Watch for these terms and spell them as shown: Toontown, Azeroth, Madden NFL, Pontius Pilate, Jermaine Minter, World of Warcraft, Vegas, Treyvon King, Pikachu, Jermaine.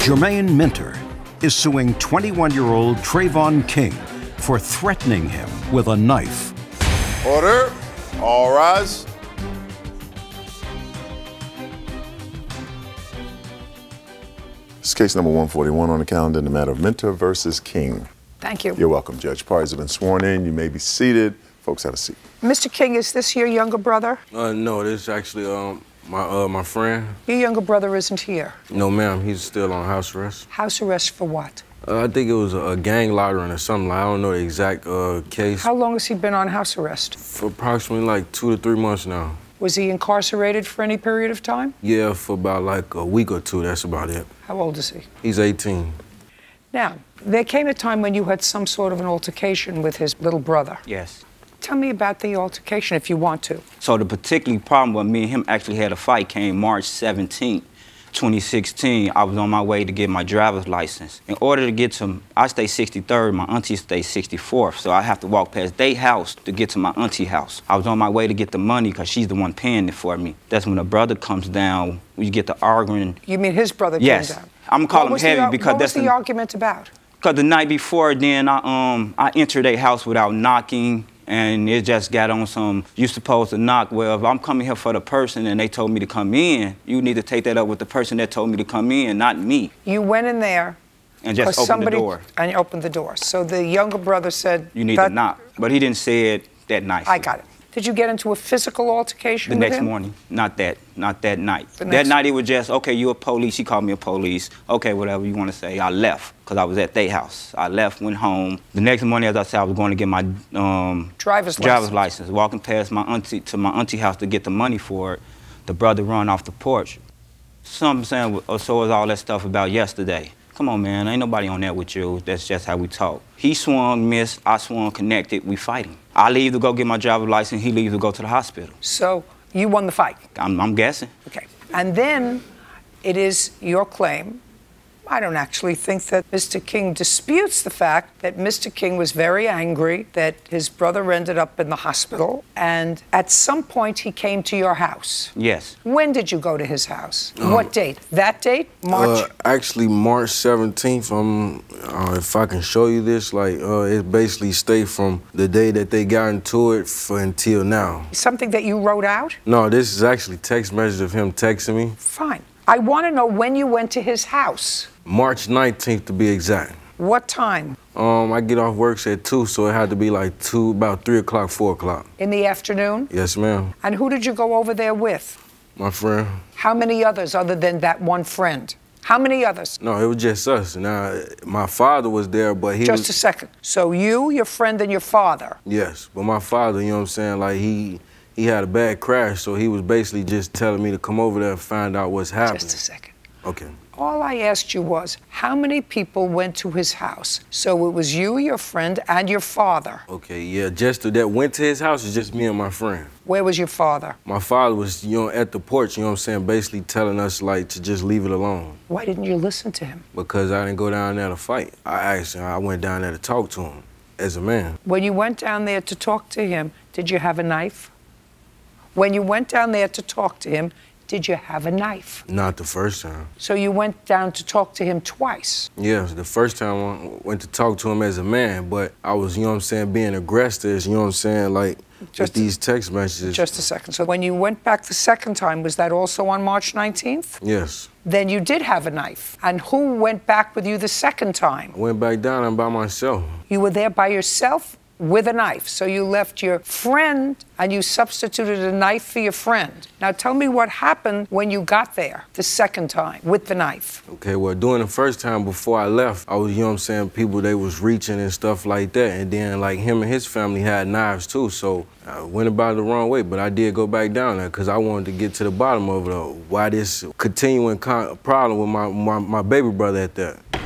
Jermaine Minter is suing 21-year-old Treyvon King for threatening him with a knife. Order, all rise. It's case number 141 on the calendar in the matter of Minter versus King. Thank you. You're welcome, Judge. Parties have been sworn in. You may be seated. Folks, have a seat. Mr. King, is this your younger brother? No, this is actually my friend. Your younger brother isn't here? No, ma'am. He's still on house arrest. House arrest for what? I think it was a gang lottery or something. I don't know the exact case. How long has he been on house arrest? For approximately like 2 to 3 months now. Was he incarcerated for any period of time? Yeah, for about like a week or two. That's about it. How old is he? He's 18. Now, there came a time when you had some sort of an altercation with his little brother. Yes. Tell me about the altercation, if you want to. So the particular problem with me and him actually had a fight came March 17th, 2016. I was on my way to get my driver's license. In order to get to, I stay 63rd, my auntie stays 64th, so I have to walk past their house to get to my auntie's house. I was on my way to get the money because she's the one paying it for me. That's when a brother comes down, we get to arguing. You mean his brother came down? Yes. I'm calling him heavy because that's the argument about. Because the night before, then I entered their house without knocking. And it just got on some, you supposed to knock. Well, if I'm coming here for the person and they told me to come in, you need to take that up with the person that told me to come in, not me. You went in there. And just opened the door. And opened the door. So the younger brother said, you need to knock. But he didn't say it that nicely. I got it. Did you get into a physical altercation with him? The next morning. Not that night. That night it was just, okay, you're a police. He called me a police. Okay, whatever you want to say. I left because I was at their house. I left, went home. The next morning, as I said, I was going to get my driver's license. Walking past my auntie to my auntie's house to get the money for it, the brother run off the porch. Something saying, oh, so was all that stuff about yesterday. Come on, man, ain't nobody on that with you. That's just how we talk. He swung, missed, I swung, connected, we fighting. I leave to go get my driver's license, he leaves to go to the hospital. So you won the fight? I'm guessing. Okay, and then it is your claim. I don't actually think that Mr. King disputes the fact that Mr. King was very angry that his brother ended up in the hospital, and at some point he came to your house. Yes. When did you go to his house? What date? That date? March? Actually, March 17th. If I can show you this, like, it basically stayed from the day that they got into it until now. Something that you wrote out? No, this is actually text message of him texting me. Fine. I want to know when you went to his house. March 19th, to be exact. What time? I get off work at 2, so it had to be like 2, about 3 o'clock, 4 o'clock. In the afternoon? Yes, ma'am. And who did you go over there with? My friend. How many others other than that one friend? How many others? No, it was just us. Now, my father was there, but he was... Just a second. So you, your friend, and your father? Yes, but my father, you know what I'm saying, like he had a bad crash, so he was basically just telling me to come over there and find out what's happening. Just a second. Okay. All I asked you was, how many people went to his house? So it was you, your friend, and your father. Okay, yeah, just that went to his house is just me and my friend. Where was your father? My father was, you know, at the porch, you know what I'm saying, basically telling us, like, to just leave it alone. Why didn't you listen to him? Because I didn't go down there to fight. I asked him, I went down there to talk to him as a man. When you went down there to talk to him, did you have a knife? When you went down there to talk to him, did you have a knife? Not the first time. So you went down to talk to him twice? Yeah, the first time I went to talk to him as a man, but I was, you know what I'm saying, being aggressive, you know what I'm saying, like with these text messages. Just a second. So when you went back the second time, was that also on March 19th? Yes. Then you did have a knife. And who went back with you the second time? I went back down and by myself. You were there by yourself? With a knife. So you left your friend and you substituted a knife for your friend. Now tell me what happened when you got there the second time with the knife. Okay, well, during the first time before I left, I was, you know what I'm saying, people, they was reaching and stuff like that. And then, like, him and his family had knives too. So I went about it the wrong way, but I did go back down there because I wanted to get to the bottom of it, why this continuing problem with my baby brother at that.